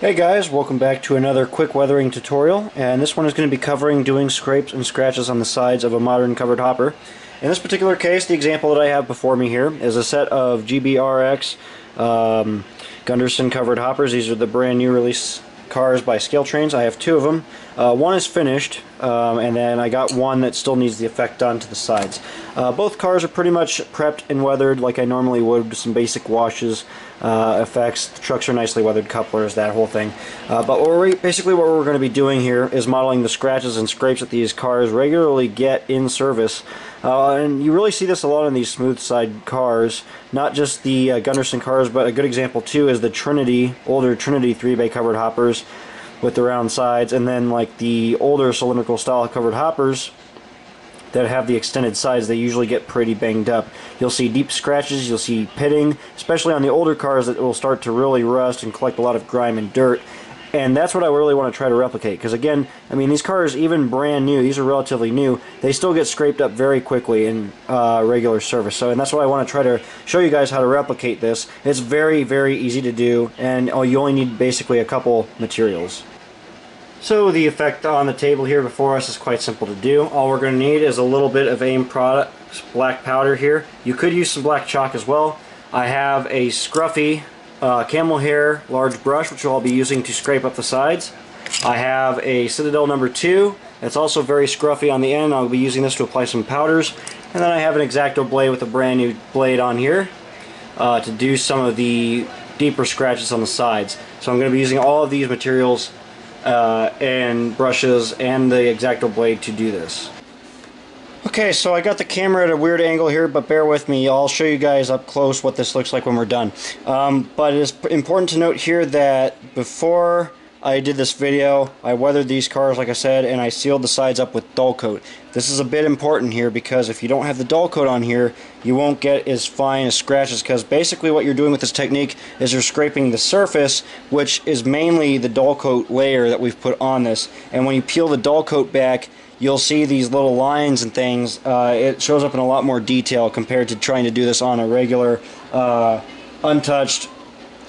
Hey guys, welcome back to another quick weathering tutorial, and this one is going to be covering doing scrapes and scratches on the sides of a modern covered hopper. In this particular case, the example that I have before me here is a set of GBRX Gunderson covered hoppers. These are the brand new release cars by Scale Trains. I have two of them. One is finished, and then I got one that still needs the effect done to the sides. Both cars are pretty much prepped and weathered like I normally would, with some basic washes, effects. The trucks are nicely weathered, couplers, that whole thing. But what we're going to be doing here is modeling the scratches and scrapes that these cars regularly get in service. And you really see this a lot in these smooth side cars, not just the Gunderson cars, but a good example too is the Trinity, older Trinity 3-bay covered hoppers with the round sides, and then like the older cylindrical style covered hoppers that have the extended sides, they usually get pretty banged up. You'll see deep scratches, you'll see pitting, especially on the older cars that will start to really rust and collect a lot of grime and dirt. And that's what I really want to try to replicate, because again, I mean, these cars, even brand new, these are relatively new, they still get scraped up very quickly in regular service. So, and that's why I want to try to show you guys how to replicate this. It's very, very easy to do, and you only need basically a couple materials. So the effect on the table here before us is quite simple to do. All we're going to need is a little bit of AIM product, black powder here. You could use some black chalk as well. I have a scruffy camel hair large brush, which I'll be using to scrape up the sides. I have a Citadel number 2. It's also very scruffy on the end. I'll be using this to apply some powders. And then I have an X-Acto blade with a brand new blade on here to do some of the deeper scratches on the sides. So I'm going to be using all of these materials and brushes and the X-Acto blade to do this. Okay, so I got the camera at a weird angle here, but bear with me. I'll show you guys up close what this looks like when we're done. But it is important to note here that before I did this video, I weathered these cars, like I said, and I sealed the sides up with dull coat. This is a bit important here, because if you don't have the dull coat on here, you won't get as fine as scratches, because basically what you're doing with this technique is you're scraping the surface, which is mainly the dull coat layer that we've put on this. And when you peel the dull coat back, you'll see these little lines and things. It shows up in a lot more detail compared to trying to do this on a regular, untouched,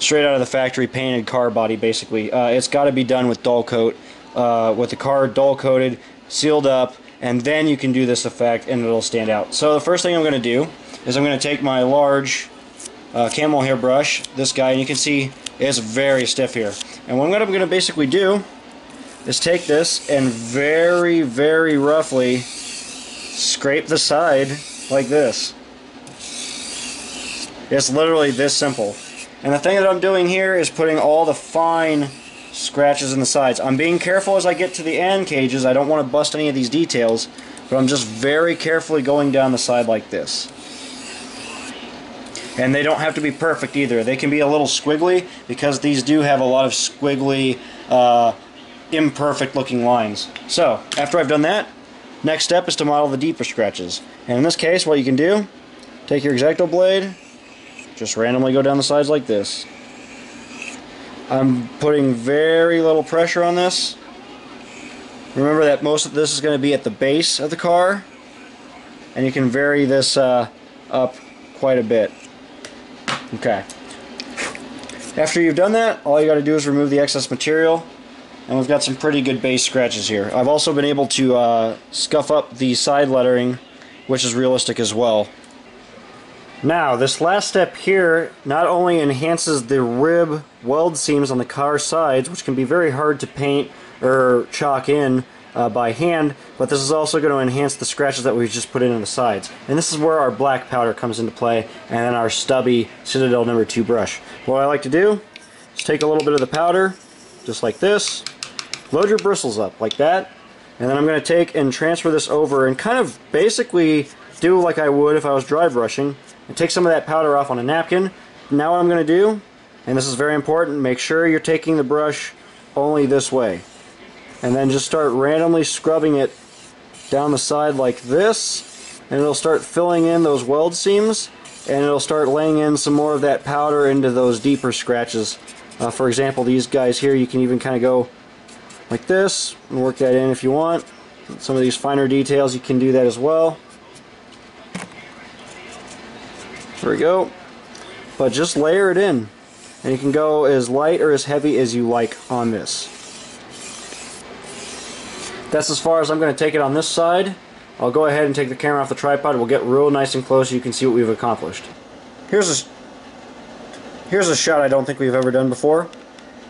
straight out of the factory painted car body, basically. It's got to be done with dull coat, with the car dull coated, sealed up, and then you can do this effect and it'll stand out. So the first thing I'm going to do is I'm going to take my large camel hair brush, this guy, and you can see it's very stiff here. And what I'm going to basically do is take this and very, very roughly scrape the side like this. It's literally this simple. And the thing that I'm doing here is putting all the fine scratches in the sides. I'm being careful as I get to the end cages. I don't want to bust any of these details, but I'm just very carefully going down the side like this. And they don't have to be perfect either. They can be a little squiggly, because these do have a lot of squiggly, imperfect looking lines. So after I've done that, next step is to model the deeper scratches. And in this case, what you can do, take your X-Acto blade, just randomly go down the sides like this. I'm putting very little pressure on this. Remember that most of this is going to be at the base of the car, and you can vary this up quite a bit. Okay. After you've done that, all you got to do is remove the excess material. And we've got some pretty good base scratches here. I've also been able to scuff up the side lettering, which is realistic as well. Now, this last step here not only enhances the rib weld seams on the car sides, which can be very hard to paint or chalk in by hand, but this is also going to enhance the scratches that we've just put in on the sides. And this is where our black powder comes into play, and then our stubby Citadel number 2 brush. What I like to do is take a little bit of the powder, just like this. Load your bristles up like that, and then I'm going to take and transfer this over and kind of basically do like I would if I was dry brushing, and take some of that powder off on a napkin. Now what I'm going to do, and this is very important, make sure you're taking the brush only this way, and then just start randomly scrubbing it down the side like this, and it'll start filling in those weld seams, and it'll start laying in some more of that powder into those deeper scratches. For example, these guys here, you can even kind of go like this and work that in if you want. Some of these finer details, you can do that as well. There we go. But just layer it in. And you can go as light or as heavy as you like on this. That's as far as I'm going to take it on this side. I'll go ahead and take the camera off the tripod. We'll get real nice and close so you can see what we've accomplished. Here's a shot I don't think we've ever done before.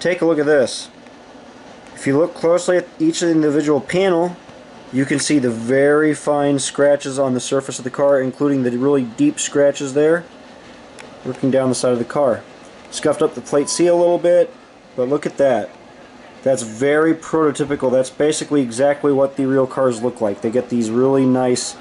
Take a look at this. If you look closely at each individual panel, you can see the very fine scratches on the surface of the car, including the really deep scratches there, working down the side of the car. Scuffed up the plate seal a little bit, but look at that. That's very prototypical. That's basically exactly what the real cars look like. They get these really nice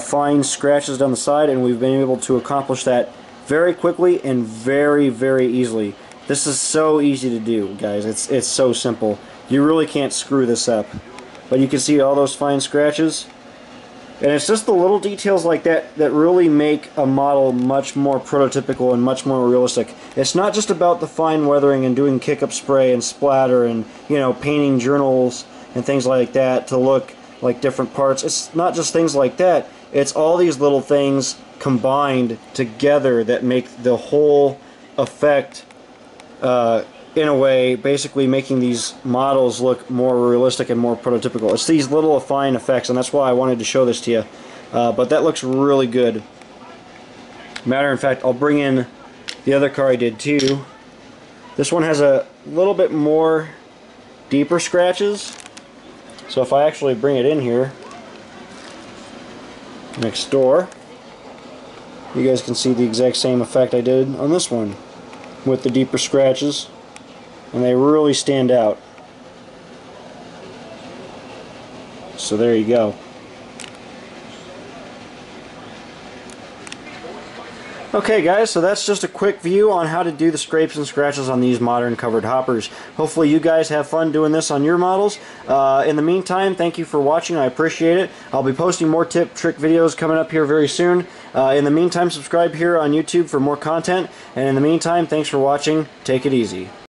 fine scratches down the side, and we've been able to accomplish that very quickly and very, very easily. This is so easy to do, guys. It's so simple. You really can't screw this up. But you can see all those fine scratches. And it's just the little details like that that really make a model much more prototypical and much more realistic. It's not just about the fine weathering and doing kick-up spray and splatter and, you know, painting journals and things like that to look like different parts. It's not just things like that. It's all these little things combined together that make the whole effect, in a way, basically making these models look more realistic and more prototypical. It's these little fine effects, and that's why I wanted to show this to you. But that looks really good. Matter of fact, I'll bring in the other car I did too. This one has a little bit more deeper scratches. So if I actually bring it in here, next door, you guys can see the exact same effect I did on this one with the deeper scratches. And they really stand out. So there you go. Okay guys, so that's just a quick view on how to do the scrapes and scratches on these modern covered hoppers. Hopefully you guys have fun doing this on your models. In the meantime, thank you for watching. I appreciate it. I'll be posting more tip trick videos coming up here very soon. In the meantime, subscribe here on YouTube for more content. And in the meantime, thanks for watching. Take it easy.